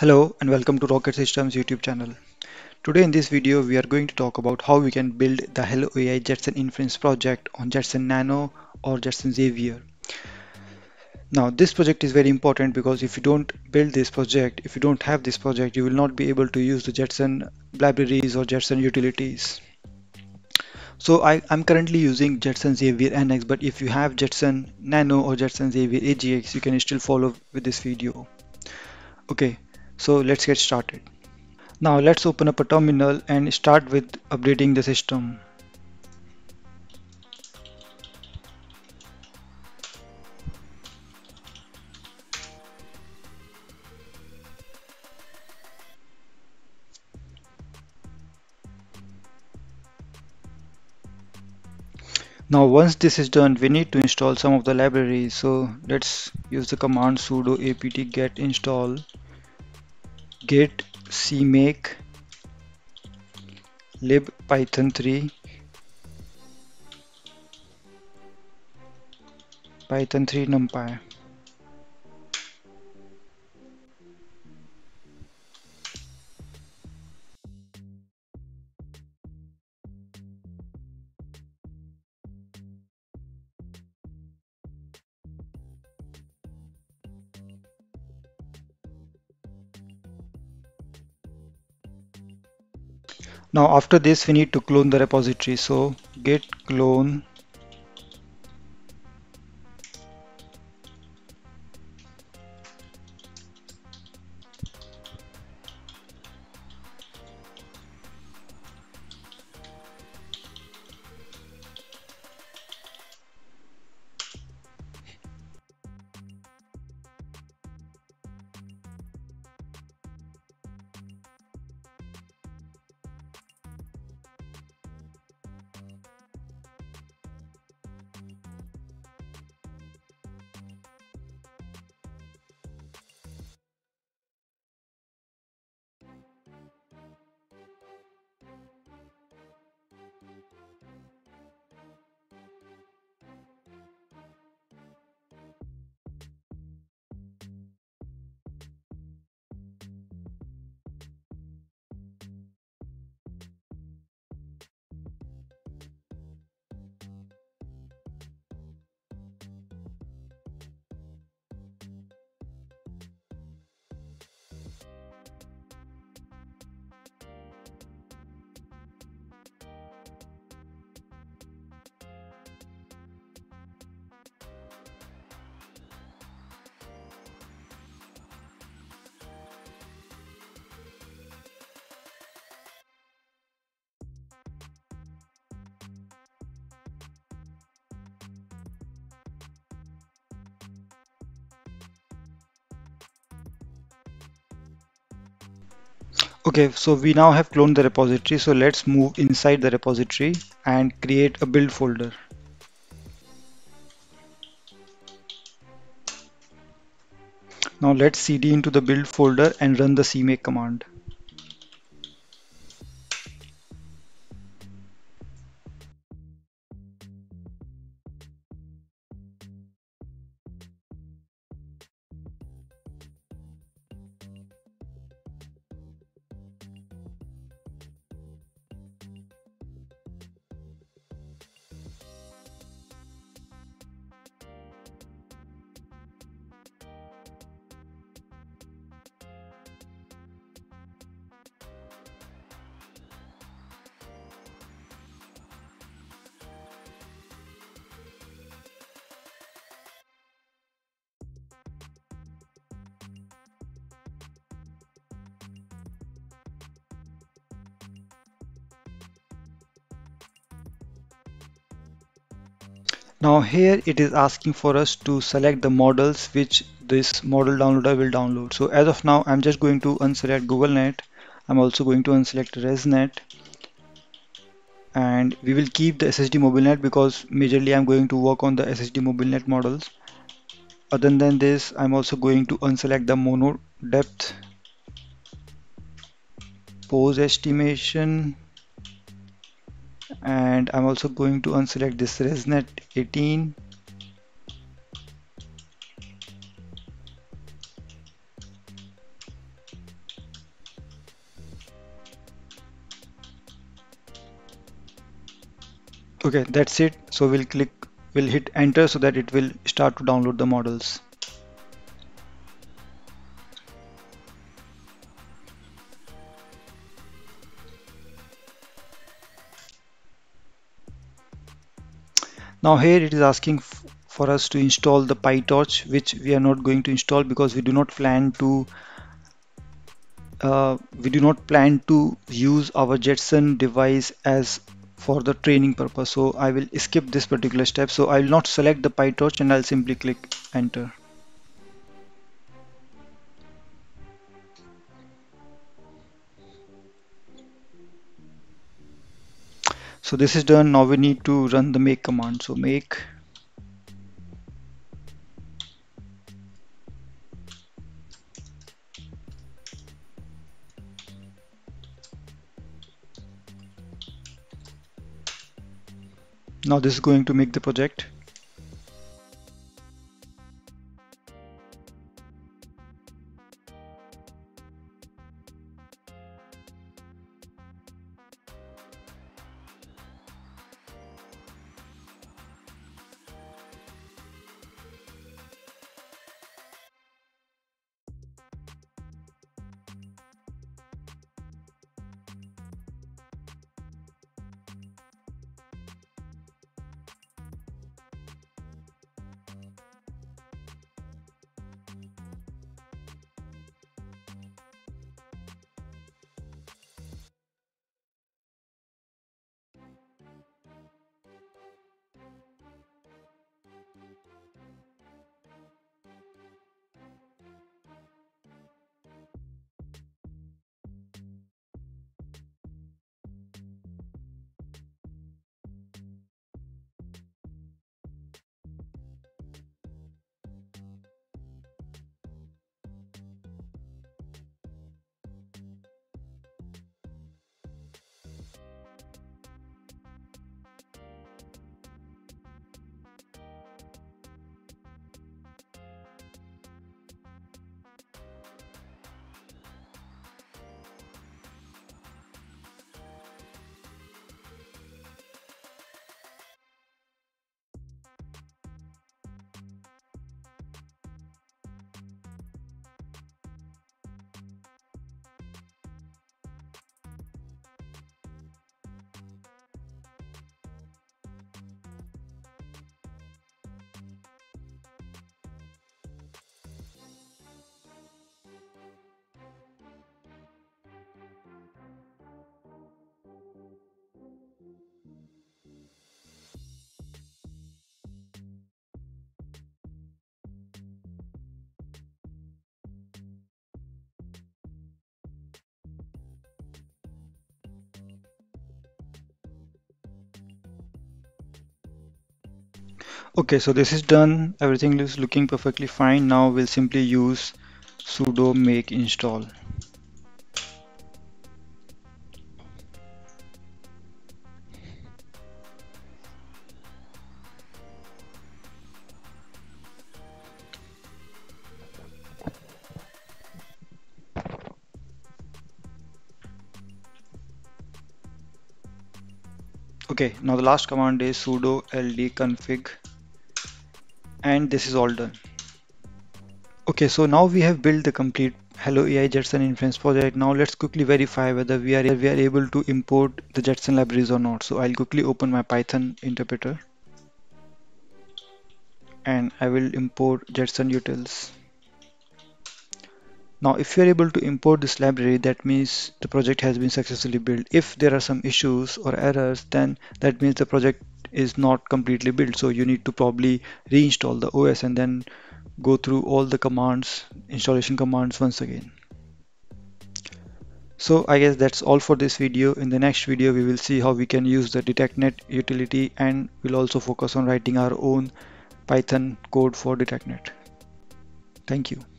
Hello and welcome to Rocket Systems YouTube channel. Today in this video we are going to talk about how we can build the Hello AI Jetson inference project on Jetson Nano or Jetson Xavier. Now this project is very important because if you don't build this project, if you don't have this project, you will not be able to use the Jetson libraries or Jetson utilities. So I'm currently using Jetson Xavier NX, but if you have Jetson Nano or Jetson Xavier AGX, you can still follow with this video. Okay. So let's get started. Now let's open up a terminal and start with updating the system. Now once this is done, we need to install some of the libraries. So let's use the command sudo apt get install get cmake libpython3 python3 numpy. Now after this we need to clone the repository, so git clone . Okay, so we now have cloned the repository, so let's move inside the repository and create a build folder. Now let's cd into the build folder and run the cmake command. Now here it is asking for us to select the models which this model downloader will download. So as of now, I'm just going to unselect GoogleNet. I'm also going to unselect ResNet. And we will keep the SSD MobileNet because majorly I'm going to work on the SSD MobileNet models. Other than this, I'm also going to unselect the Mono Depth, Pose Estimation, and I'm also going to unselect this ResNet 18 Okay, that's it. So we'll hit enter so that it will start to download the models. Now here it is asking for us to install the PyTorch, which we are not going to install because we do not plan to use our Jetson device as for the training purpose. So I will skip this particular step. So I will not select the PyTorch and I'll simply click enter. So this is done. Now we need to run the make command. So make . Now this is going to make the project. Okay, so this is done. Everything is looking perfectly fine. Now we'll simply use sudo make install. Okay, now the last command is sudo ld config. And this is all done. Okay, so now we have built the complete Hello AI Jetson inference project. Now let's quickly verify whether we are able to import the Jetson libraries or not. So I'll quickly open my Python interpreter and I will import Jetson utils. Now if you are able to import this library, that means the project has been successfully built. If there are some issues or errors, then that means the project is not completely built, so you need to probably reinstall the OS and then go through all the commands, installation commands once again. So I guess that's all for this video. In the next video we will see how we can use the DetectNet utility, and we'll also focus on writing our own Python code for DetectNet. Thank you.